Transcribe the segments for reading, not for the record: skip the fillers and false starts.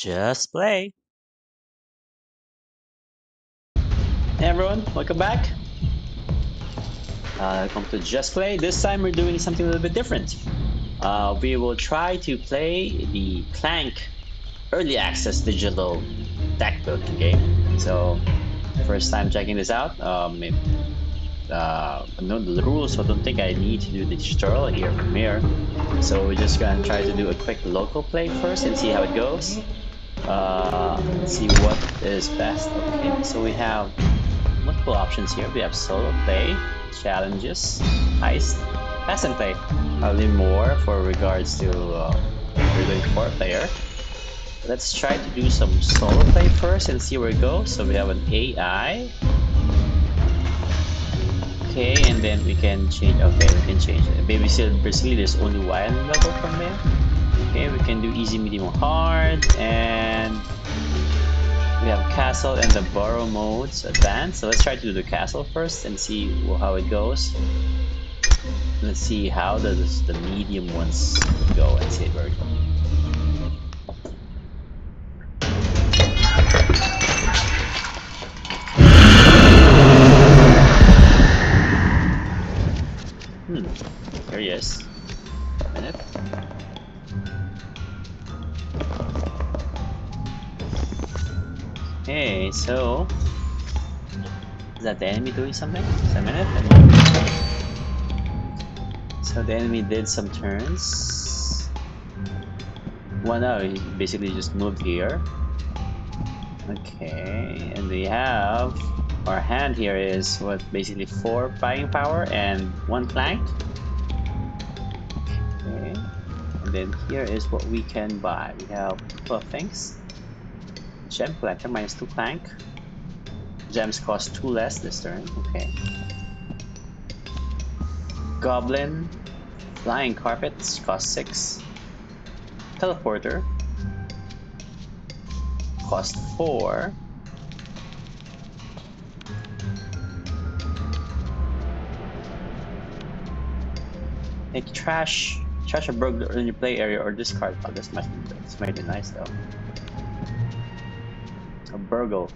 Just play. Hey everyone, welcome back. Welcome to Just Play. This time we're doing something a little bit different. We will try to play the Clank Early Access Digital Deck Building game. So, first time checking this out. I know the rules, so I don't think I need to do the tutorial here from here. So we're just gonna try to do a quick local play first and see how it goes. See what is best. Okay, so we have multiple options here. We have solo play, challenges, heist, pass and play. I'll leave more for regards to we're doing 4-player. Let's try to do some solo play first and see where it goes. So we have an AI. Okay, and then we can change. Okay, we can change it. Baby still basically there's only one level from there. Okay, we can do easy, medium, hard, and we have castle and the burrow modes advanced. So let's try to do the castle first and see how it goes. Let's see how does the medium ones go and see where it goes. There he is. A minute. Hey, so is that the enemy doing something? Just a minute. So the enemy did some turns. Well, no, he basically just moved here. Okay, and we have our hand here is what basically 4 buying power and 1 plank. Okay, and then here is what we can buy. We have 12 things. Gem collector minus 2 plank. Gems cost 2 less this turn. Okay. Goblin flying carpets cost 6. Teleporter cost 4. Like trash a burglar in your play area or discard. Oh, this might be nice though. A burgle.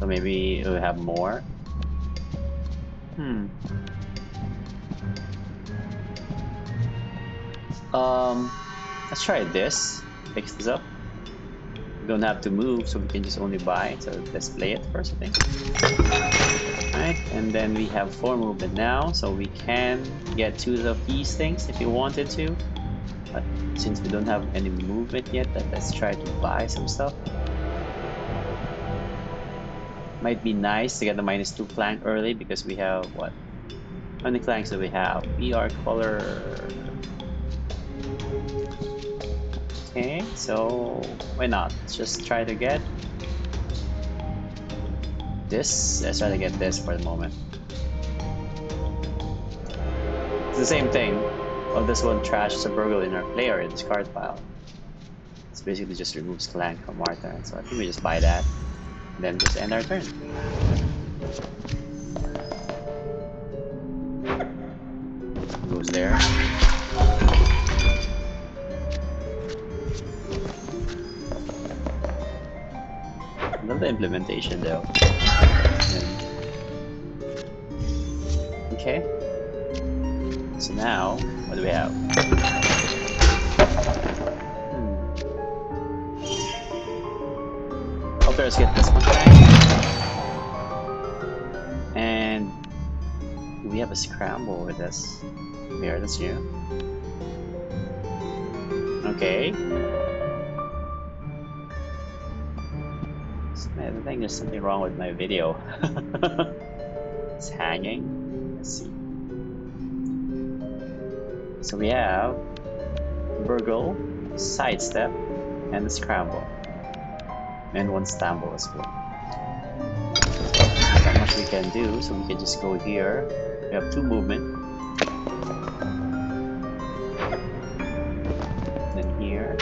So maybe we have more. Let's try this. Fix this up. We don't have to move, so we can just only buy. So let's play it first, I think. And then we have 4 movement now, so we can get 2 of these things if we wanted to, but since we don't have any movement yet, let's try to buy some stuff. Might be nice to get the minus 2 plank early because we have what? How many planks do we have? VR color. Okay, so why not? Let's just try to get this. Let's try to get this for the moment. It's the same thing. Oh, this one trashes a burglar in our player in this card pile. It's basically just removes clank from our turn, so I think we just buy that and then just end our turn. It goes there. I love the implementation though. Okay, so now what do we have? Oh, let's get this one back. And we have a scramble with this mirror. That's new. Okay, I think there's something wrong with my video. It's hanging. Let's see. So we have burgle, sidestep, and the scramble, and 1 stumble as well. Not much we can do, so we can just go here. We have 2 movement, then here.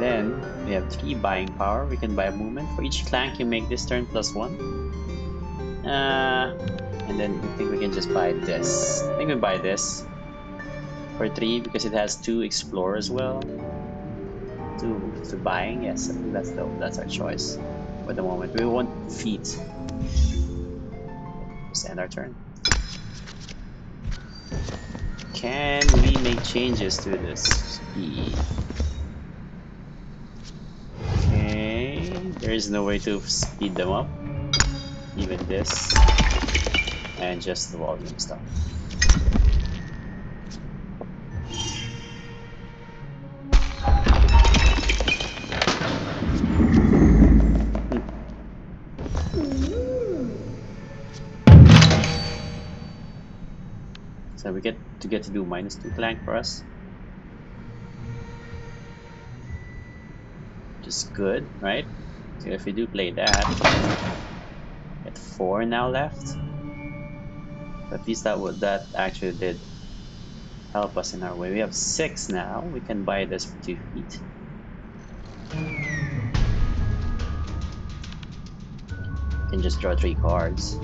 Then we have 3 buying power. We can buy a movement for each clank you make this turn plus 1. And then I think we can just buy this. I think we buy this. Or 3 because it has 2 explore as well. 2 to buying, yes, I think that's our choice for the moment. We want feet. Let's end our turn. Can we make changes to this speed? Okay, there is no way to speed them up. Even this. And just the volume stuff. So we get to do -2 plank for us, which is good, right? So if we do play that, at 4 now left. At least that actually did help us in our way. We have 6 now. We can buy this for 2 feet. We can just draw 3 cards.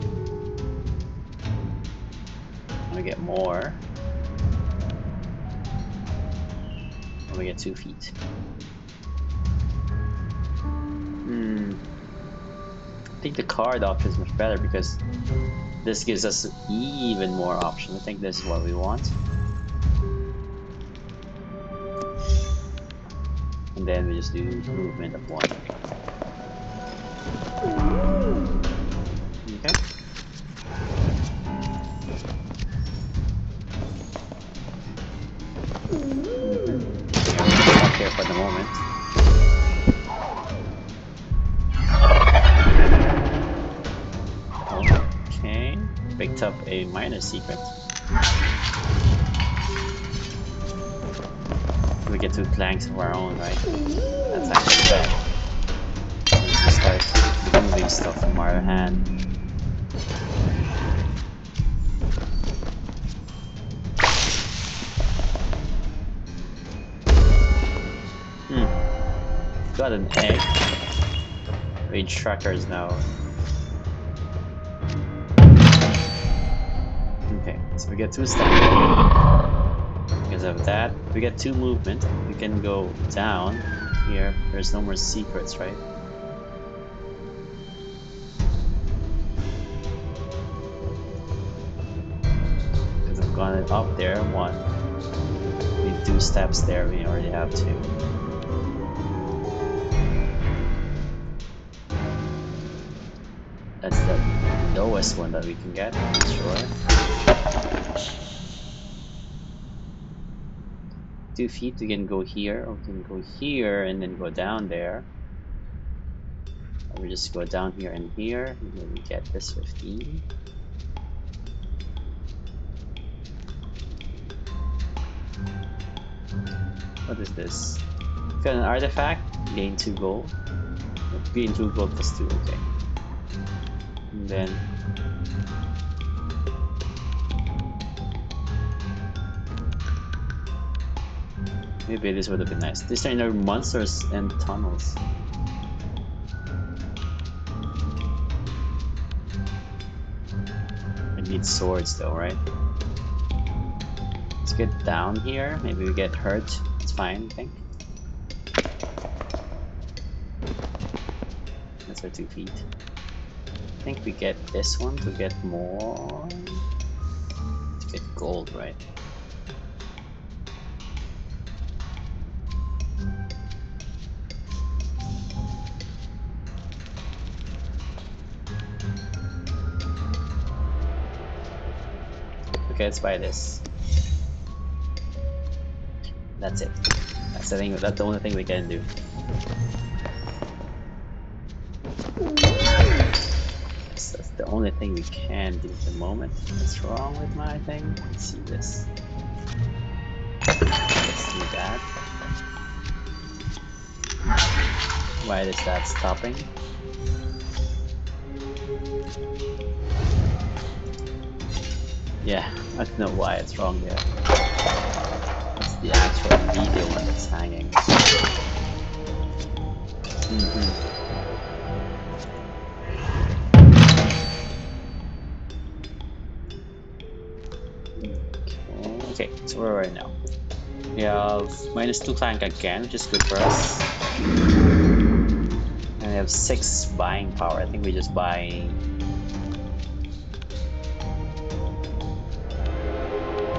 We get more, and we get 2 feet. I think the card option is much better because this gives us even more option. I think this is what we want. And then we just do movement of 1. Okay. For the moment. Okay, picked up a minor secret. We get 2 planks of our own, right? That's actually bad. We just start moving stuff from our hand. Got an egg. We need trackers now. Okay, so we get 2 stacks. Because of that, we get 2 movement. We can go down here. There's no more secrets, right? Because I've gone up there. 1. We need 2 steps there. We already have 2. That's the lowest one that we can get, I'm sure. 2 feet, we can go here, or we can go here and then go down there. Or we just go down here, and then we get this 15. What is this? Got an artifact, gain 2 gold. Gain 2 gold plus 2, okay. And then maybe this would have been nice. These are no monsters and tunnels. We need swords though, right? Let's get down here. Maybe we get hurt. It's fine, I think. That's our 2 feet. I think we get this one to get more, to get gold, right? Okay, let's buy this. That's it. That's the thing. That's the only thing we can do. Only thing we can do at the moment. What's wrong with my thing? Let's see this. Let's do that. Why is that stopping? Yeah, I don't know why it's wrong there. It's the actual video one that's hanging. Okay, so where are we now? We have -2 Clank again, which is good for us. And we have 6 buying power. I think we just buy...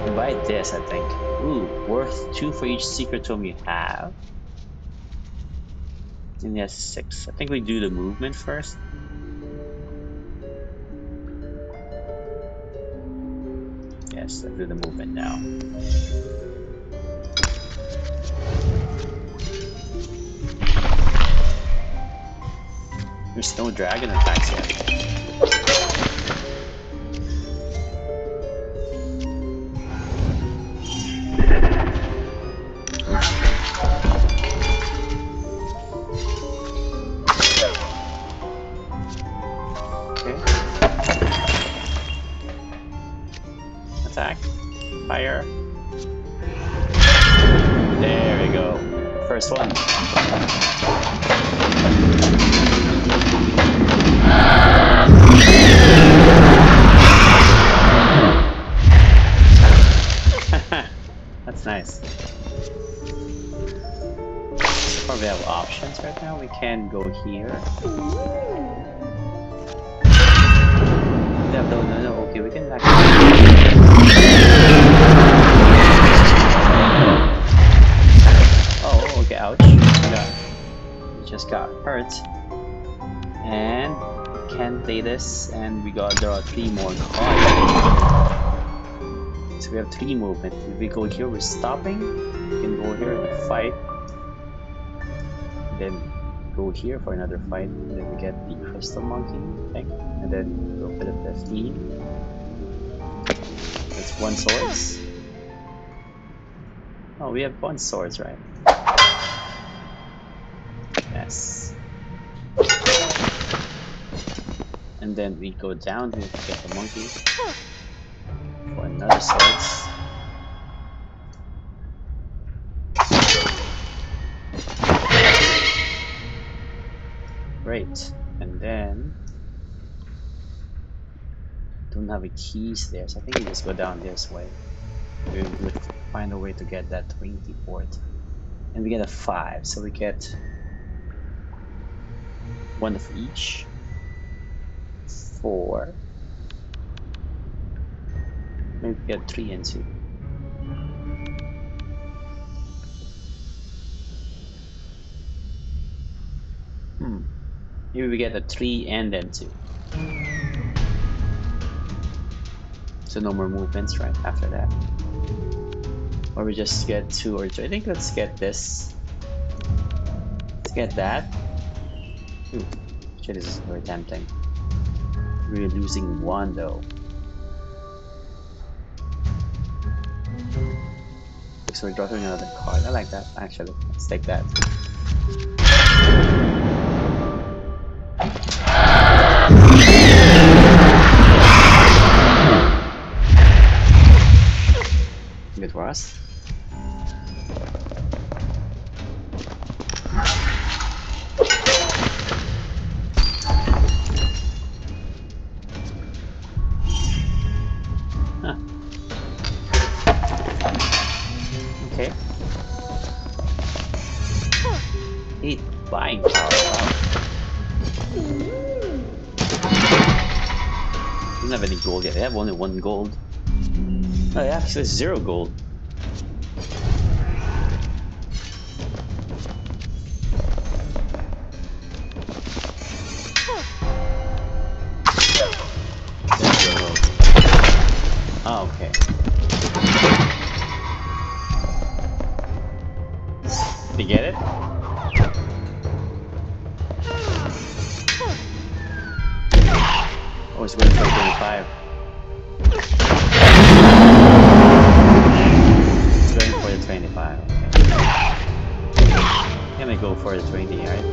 we buy this, I think. Ooh, worth 2 for each secret tome you have. And he has 6. I think we do the movement first. Yes, let's do the movement now. There's no dragon attacks yet. Nice. Probably have options right now. We can go here. No, okay, we can oh, okay, ouch. No. We just got hurt. And we can play this, and we got there are 3 more cards. So we have 3 movement. If we go here, we're stopping. We can go here and fight. Then go here for another fight. And then we get the crystal monkey thing. And then go for the 15. That's 1 swords. Oh, we have 1 swords, right? Yes. And then we go down to get the monkey. Another swords. Great. And then don't have a keys there, so I think we just go down this way. We would find a way to get that 20 port. And we get a 5, so we get 1 of each. 4. Maybe get 3 and 2. Maybe we get a 3 and then 2. So no more movements right after that. Or we just get 2 or 3. I think let's get this. Let's get that. Ooh, shit, this is very tempting. We're losing 1 though. So we're dropping another card. I like that actually. Let's take that. Good for us. Yet. They have only 1 gold. No, they actually 0 gold. Oh, okay. Did you get it? Oh, it's going to 25. It's going for the 25. Okay. I'm gonna go for the 20, alright?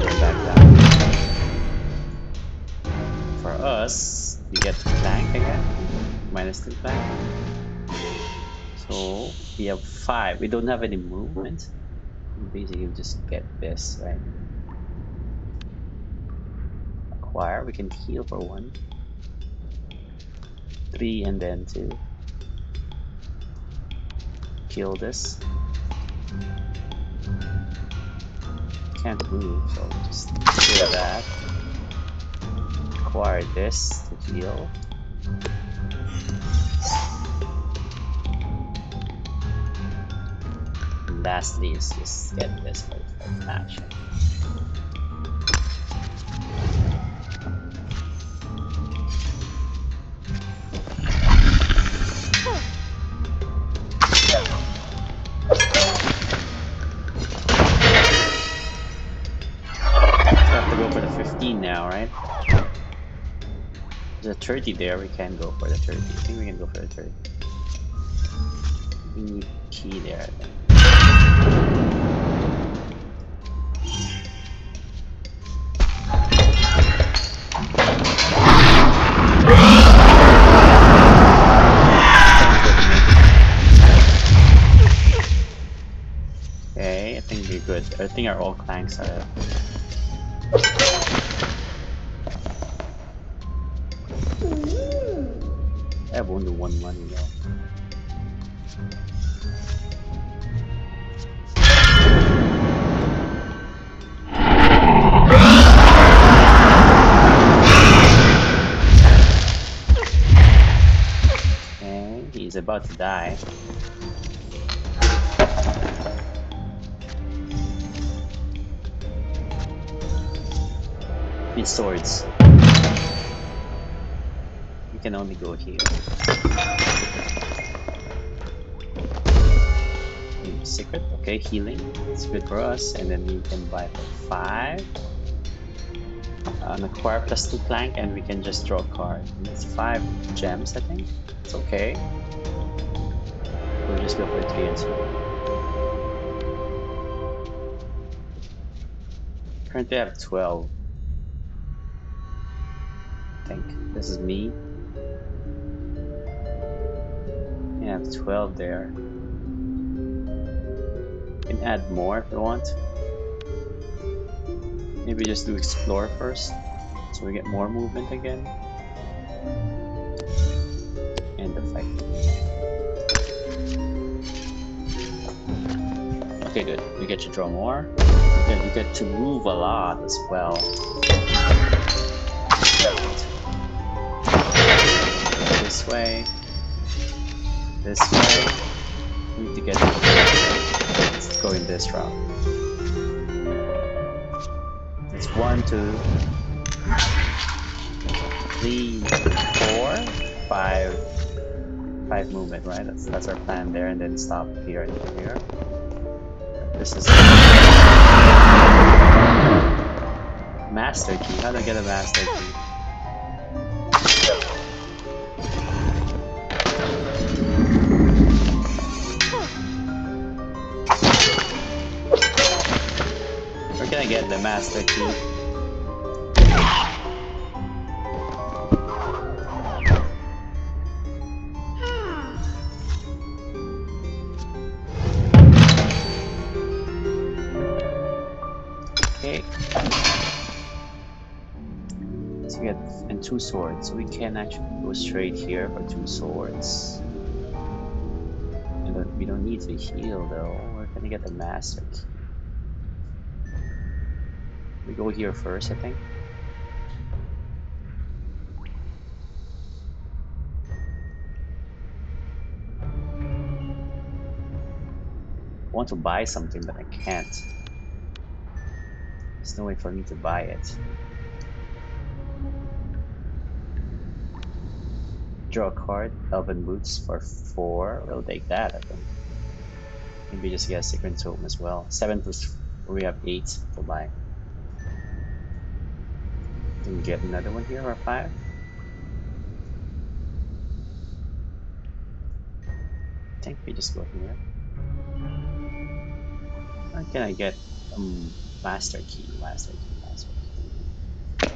Go back down. For us, we get Clank again. -2 Clank. So, we have 5. We don't have any movement. Basically, you just get this, right? We can heal for 1. 3 and then 2. Kill this. Can't move, so just kill that. Acquire this to heal. And lastly is just get this for action. Now, right? There's a 30 there, we can go for the 30. I think we can go for the 30. We need key there, I think. Okay, I think we're good. I think our old clanks are. I have only one money now. Okay, he's about to die. Need swords. Can only go here. 2 secret, okay, healing. It's good for us, and then we can buy for 5. An acquire plus 2 plank, and we can just draw a card. And it's 5 gems, I think. It's okay. We'll just go for 3 and 2. Currently, I have 12. I think this is me. I have 12 there. You can add more if you want. Maybe just do explore first, so we get more movement again. End the fight. Okay, good. We get to draw more. And we get to move a lot as well. This way. This way, we need to get to the let's go in this route. It's 1, 2, 3, 4, 5 movement, right? That's our plan there, and then stop here and here. This is master key. How do I get a master key? Get the master key. Okay. So we get and 2 swords. So we can actually go straight here for 2 swords. And we don't need to heal though. We're gonna get the master key. We go here first, I think. I want to buy something, but I can't. There's no way for me to buy it. Draw a card, Elven Boots for 4. We'll take that, I think. Maybe just get a Secret Tome as well. 7 plus 4, we have 8 to buy. Can we get another one here or 5? I think we just go here. How can I get a master key? Master key, master key.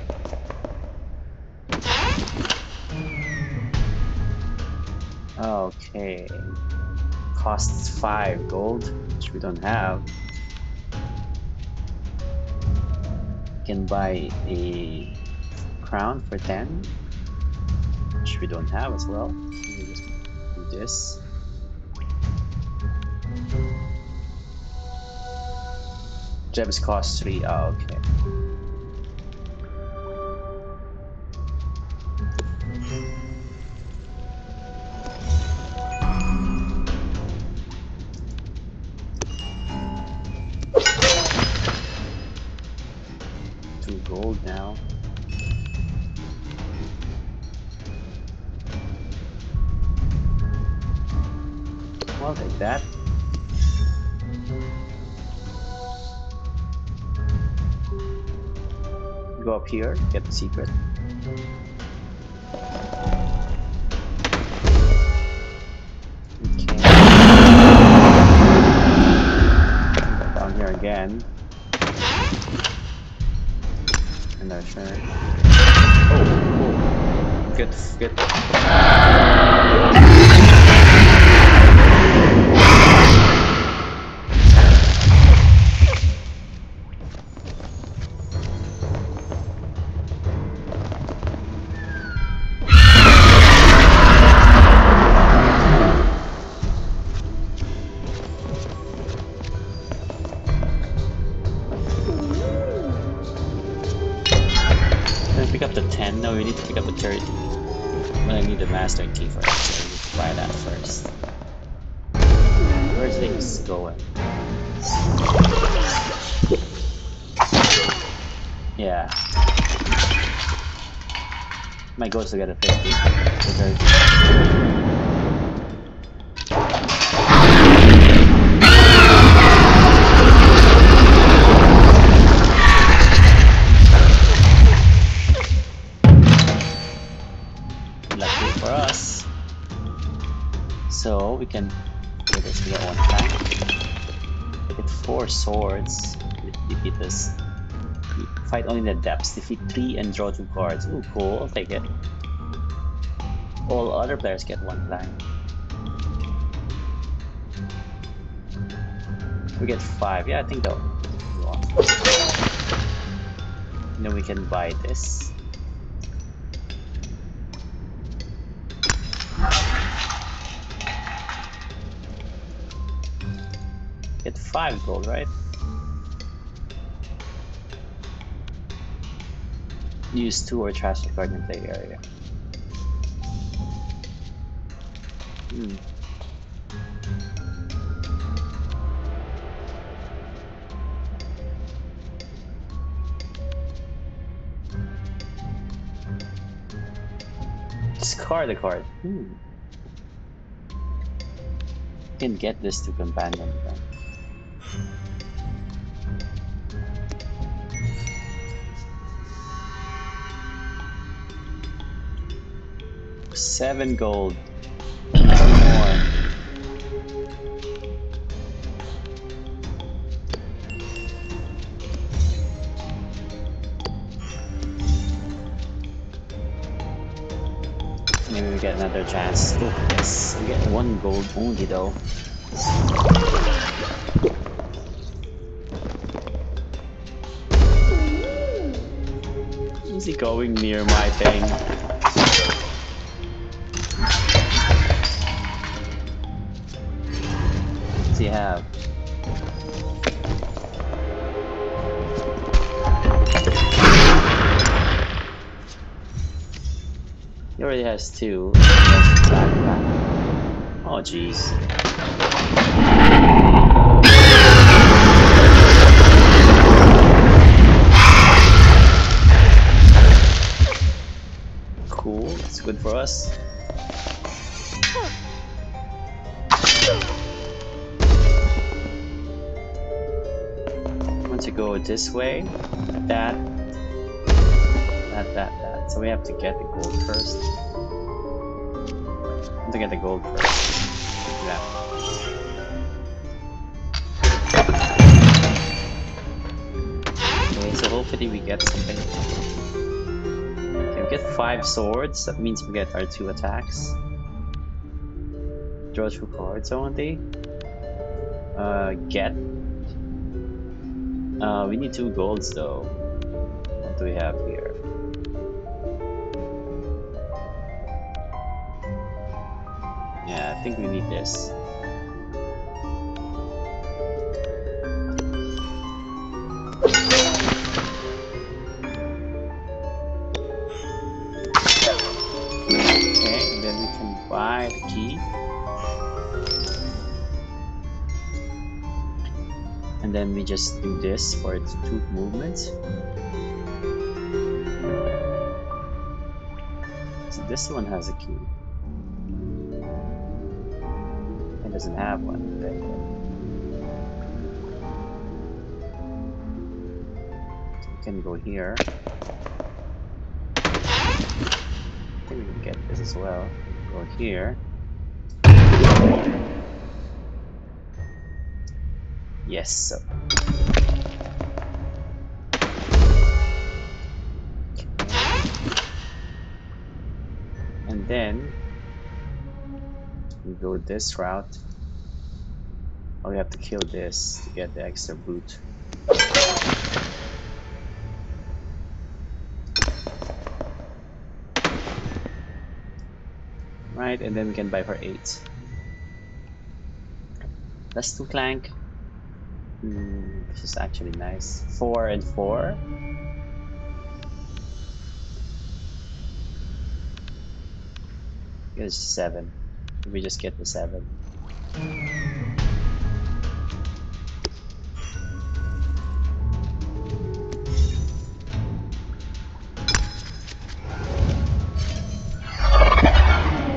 Okay. Costs 5 gold, which we don't have. Can buy a crown for 10. which we don't have as well. We just do this. Jeb's cost 3. Oh, okay. I'll take that. Go up here, get the secret. Okay. Go down here again. And then sure. Oh, cool. Good. Pick up the 10. No, we need to pick up the 30. But I need the master key first, so we need to buy that first. Where's things going? Yeah. My goal is to get a 50. So we can do this to get one attack. We get 4 swords. Defeat this. Fight only in the depths. Defeat 3 and draw 2 cards. Ooh, cool. I'll take it. All other players get 1 blank. We get 5. Yeah, I think that'll go on. And then we can buy this. Get 5 gold, right? Use 2 or trash the card in play area. Discard the card. Can get this to companion then. Seven gold. More. Maybe we get another chance. Ooh, yes, we get 1 gold only though. Is he going near my thing? What does he have? He already has 2. Oh jeez. Cool, it's good for us. Want to go this way? That, that, that, that. So we have to get the gold first. We have to get the gold first. Yeah. Okay, so hopefully we get something. Okay, we get 5 swords. That means we get our 2 attacks. Draw 2 cards only. Get. We need 2 golds though. What do we have here? Yeah, I think we need this. And then we just do this for its two movements. So this one has a key. It doesn't have one. Okay. So we can go here. I think we can get this as well. Go here. Yes, so. And then we go this route. Oh, we have to kill this to get the extra boot. Right, and then we can buy for 8. That's 2 clank. This is actually nice. 4 and 4. It's 7. We just get the 7.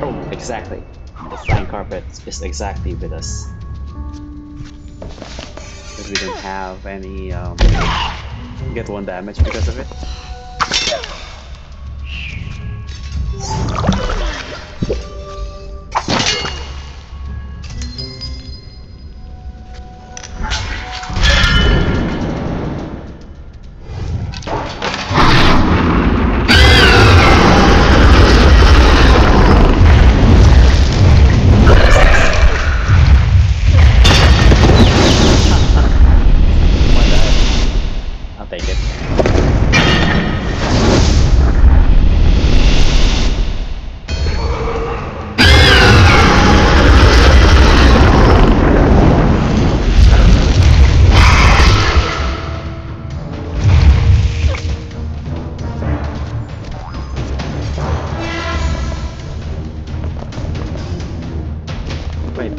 Oh, exactly. The flying carpet is exactly with us. We didn't have any get 1 damage because of it.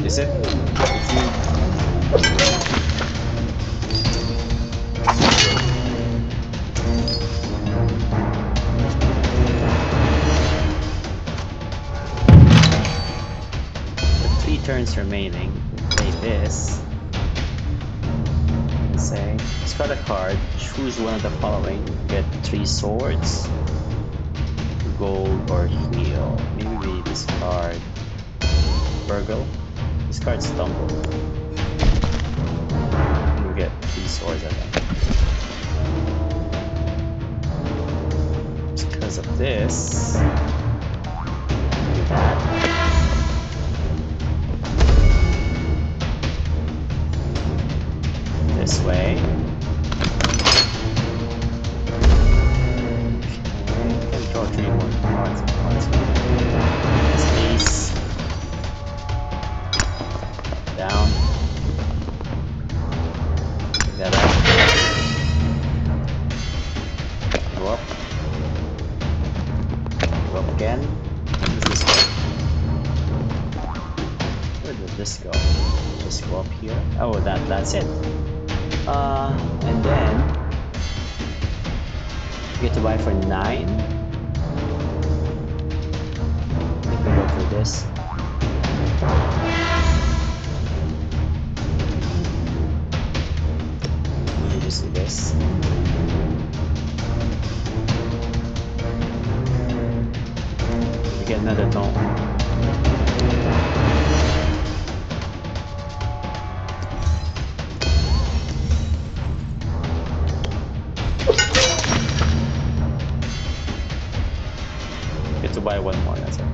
Is it? With 3 turns remaining, play this. Say, discard a card, choose one of the following, get 3 swords, gold, or heal. Maybe we discard Burgle. This card stumble. We'll get 3 swords, I think. Because of this, do that. This way. Okay, we can draw 3 more cards. This piece. Down. Take that out. Go up. Go up again. Where does this go? Where did this go? Just go up here. Oh, that's it. And then you get to buy for 9. I think we go for this. Do this. We get another tone. Get to buy 1 more, that's it.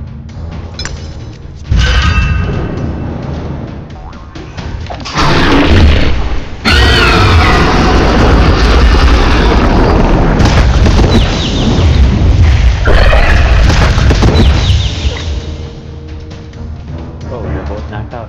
Oh, they're both knocked out.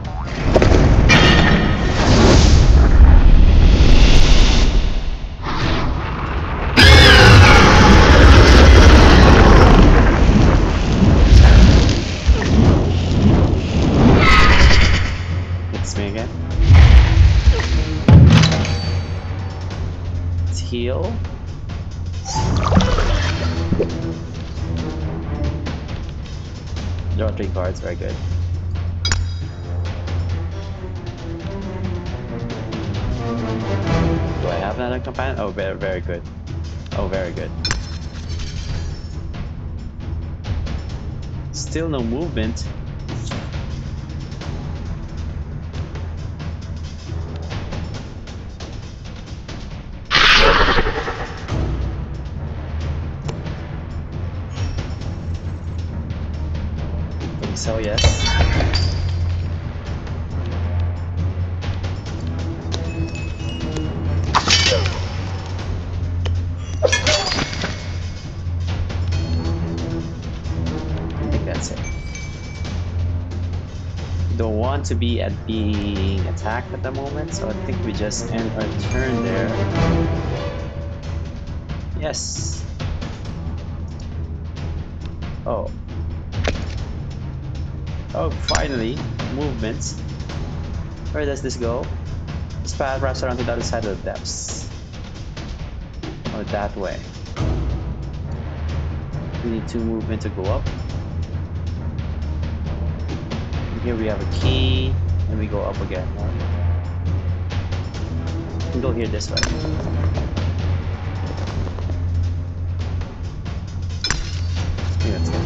Hits me again. Let's heal. Draw 3 cards, very good. Do I have another companion? Oh, very good. Oh, very good. Still no movement. So yes. I think that's it. Don't want to be at being attacked at the moment, so I think we just end our turn there. Yes. Oh. Oh, finally, movements. Where does this go? This path wraps around to the other side of the depths. Oh, that way. We need 2 movement to go up. And here we have a key, and we go up again. We can go here this way. I think that's it.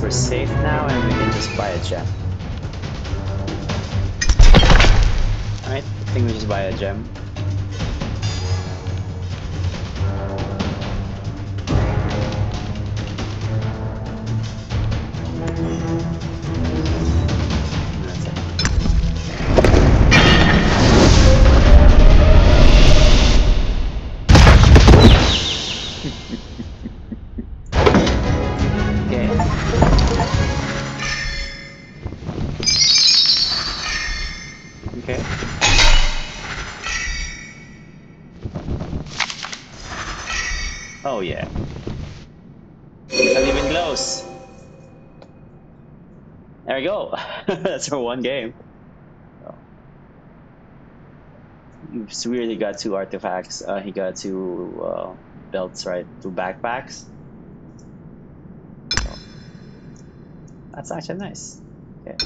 We're safe now, and we can just buy a gem. Alright, I think we just buy a gem. Oh yeah. Not even close. There we go. That's our one game. So we really got 2 artifacts. He got 2 belts, right? 2 backpacks. So that's actually nice. Okay.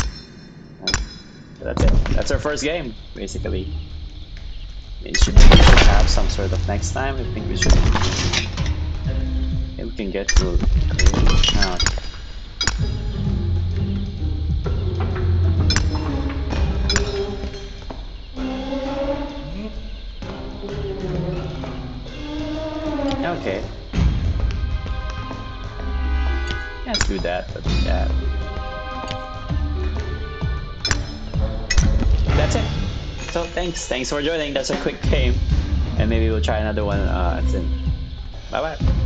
That's it. That's our first game, basically. We should have some sort of next time. I think we should. We can get to it. Okay. Let's do that. Let's do that. That's it. So thanks for joining. That's a quick game, and maybe we'll try another one. Bye bye.